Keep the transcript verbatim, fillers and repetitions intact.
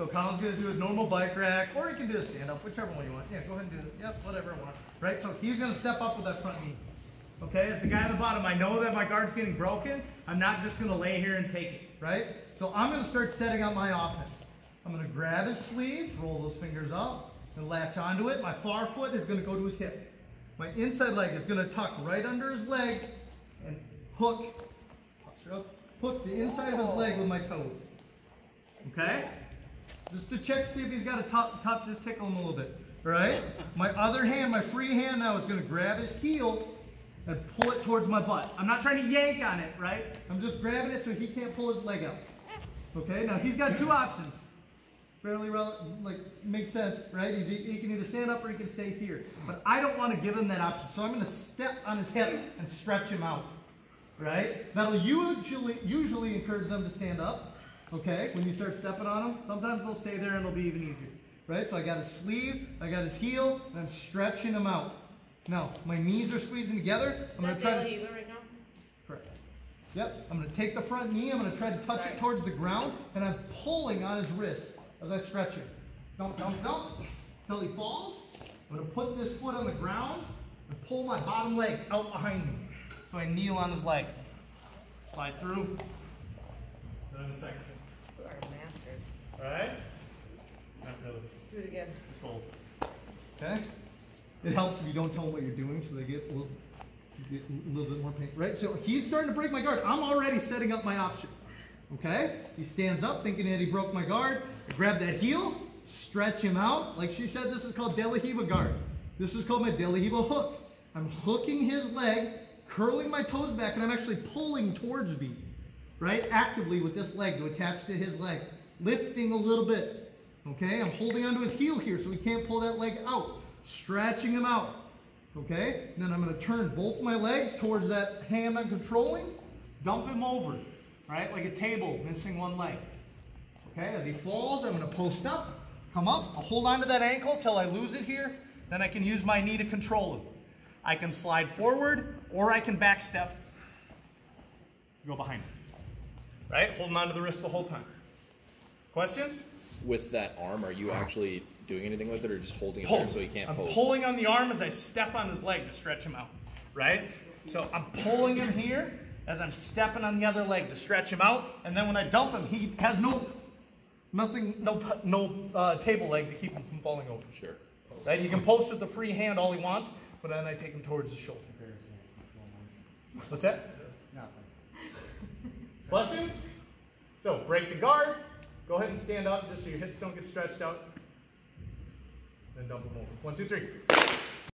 So Colin's going to do a normal bike rack, or he can do a stand-up, whichever one you want. Yeah, go ahead and do it. Yep, whatever I want. Right? So he's going to step up with that front knee. Okay? As the guy at the bottom, I know that my guard's getting broken. I'm not just going to lay here and take it. Right? So I'm going to start setting up my offense. I'm going to grab his sleeve, roll those fingers up, and latch onto it. My far foot is going to go to his hip. My inside leg is going to tuck right under his leg and hook, posture up, hook the inside of his leg with my toes. Okay? Just to check, see if he's got a top, top, just tickle him a little bit, all right? My other hand, my free hand now is gonna grab his heel and pull it towards my butt. I'm not trying to yank on it, right? I'm just grabbing it so he can't pull his leg out. Okay, now he's got two options. Fairly, like, makes sense, right? He, he can either stand up or he can stay here. But I don't wanna give him that option, so I'm gonna step on his hip and stretch him out, right? That'll usually, usually encourage them to stand up. Okay, when you start stepping on them, sometimes they'll stay there and it'll be even easier, right? So I got his sleeve, I got his heel, and I'm stretching him out. Now, my knees are squeezing together. I'm going to try to... right now? Correct. Yep, I'm going to take the front knee, I'm going to try to touch Sorry. it towards the ground, and I'm pulling on his wrist as I stretch him. Don't, don't, don't, until he falls. I'm going to put this foot on the ground and pull my bottom leg out behind me. So I kneel on his leg. Slide through. Done in a second. Alright? Do it again. Just hold. Okay? It helps if you don't tell them what you're doing so they get a little, get a little bit more pain. Right? So he's starting to break my guard. I'm already setting up my option. Okay? He stands up thinking that he broke my guard. I grab that heel, stretch him out. Like she said, this is called De La Riva guard. This is called my De La Riva hook. I'm hooking his leg, curling my toes back, and I'm actually pulling towards me. Right? Actively with this leg to attach to his leg. Lifting a little bit, okay? I'm holding onto his heel here so he can't pull that leg out. Stretching him out, okay? And then I'm gonna turn both my legs towards that hand I'm controlling, dump him over, right? Like a table, missing one leg. Okay, as he falls, I'm gonna post up, come up, I'll hold onto that ankle till I lose it here, then I can use my knee to control him. I can slide forward, or I can back step, go behind him, right? Holding onto the wrist the whole time. Questions? With that arm, are you actually doing anything with it or just holding it Pull. there so he can't I'm pose? I'm pulling on the arm as I step on his leg to stretch him out, right? So I'm pulling him here as I'm stepping on the other leg to stretch him out, and then when I dump him, he has no, nothing, no, no uh, table leg to keep him from falling over. Sure. Right? He can post with the free hand all he wants, but then I take him towards his shoulder. What's that? Nothing. Questions? So break the guard. Go ahead and stand up just so your hips don't get stretched out. Then dump them over. One, two, three.